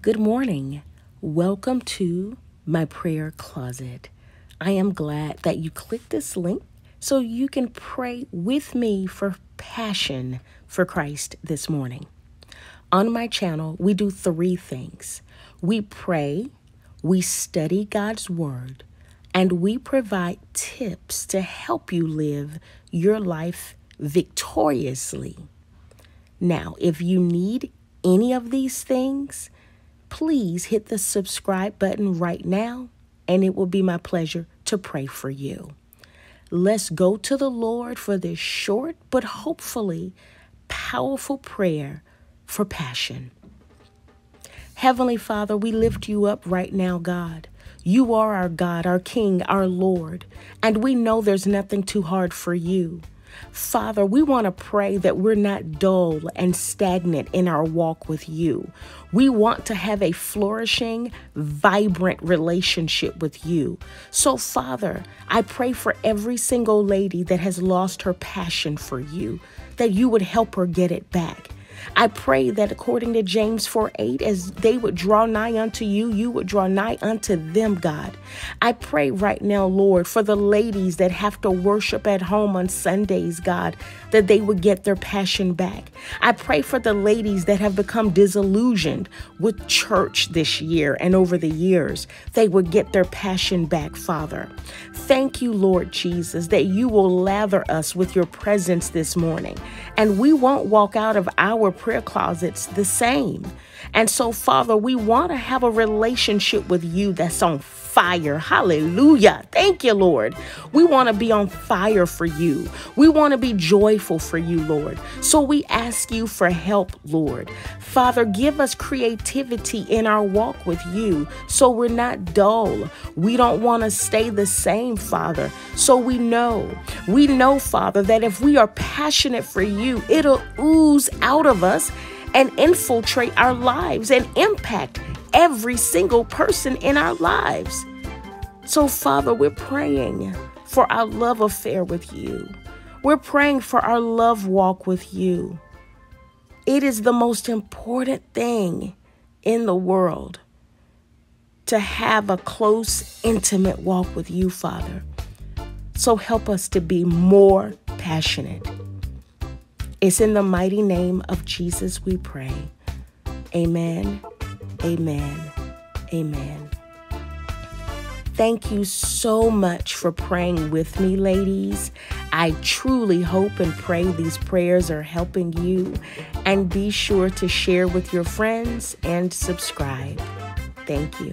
Good morning. Welcome to my prayer closet. I am glad that you clicked this link so you can pray with me for passion for Christ this morning. On my channel, we do three things. We pray, we study God's word, and we provide tips to help you live your life victoriously. Now, if you need any of these things, please hit the subscribe button right now, and it will be my pleasure to pray for you. Let's go to the Lord for this short but hopefully powerful prayer for passion. Heavenly Father, we lift you up right now, God. You are our God, our King, our Lord, and we know there's nothing too hard for you. Father, we want to pray that we're not dull and stagnant in our walk with you. We want to have a flourishing, vibrant relationship with you. So, Father, I pray for every single lady that has lost her passion for you, that you would help her get it back. I pray that according to James 4:8, as they would draw nigh unto you, you would draw nigh unto them, God. I pray right now, Lord, for the ladies that have to worship at home on Sundays, God, that they would get their passion back. I pray for the ladies that have become disillusioned with church this year and over the years, they would get their passion back, Father. Thank you, Lord Jesus, that you will lather us with your presence this morning, and we won't walk out of our prayer closets the same. And so, Father, we want to have a relationship with you that's on fire. Hallelujah. Thank you, Lord. We want to be on fire for you. We want to be joyful for you, Lord. So we ask you for help, Lord. Father, give us creativity in our walk with you so we're not dull. We don't want to stay the same, Father. So we know, Father, that if we are passionate for you, it'll ooze out of us and infiltrate our lives and impact every single person in our lives. So, Father, we're praying for our love affair with you. We're praying for our love walk with you. It is the most important thing in the world to have a close, intimate walk with you, Father. So help us to be more passionate. It's in the mighty name of Jesus we pray. Amen, amen, amen. Thank you so much for praying with me, ladies. I truly hope and pray these prayers are helping you. And be sure to share with your friends and subscribe. Thank you.